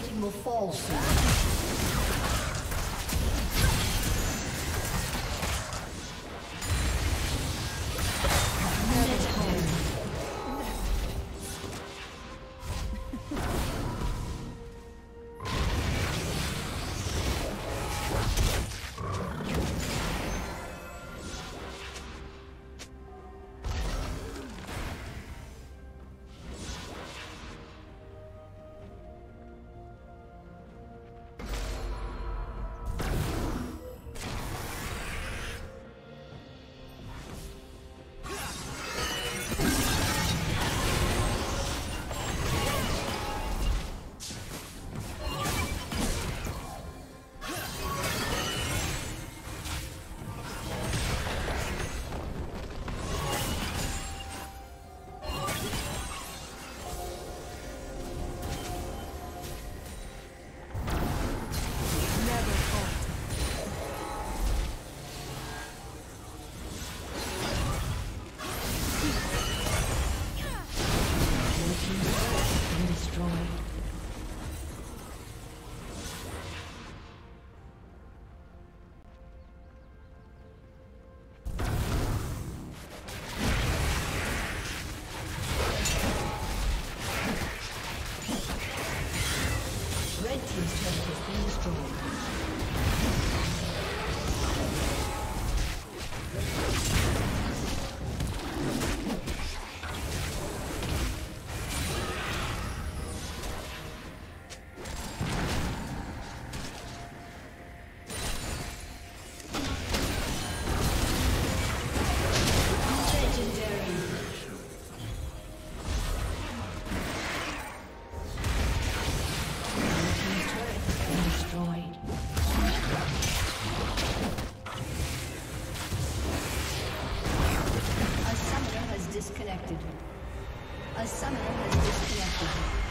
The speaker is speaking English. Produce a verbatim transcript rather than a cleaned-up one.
rating will fall soon. Disconnected. A summoner has disconnected.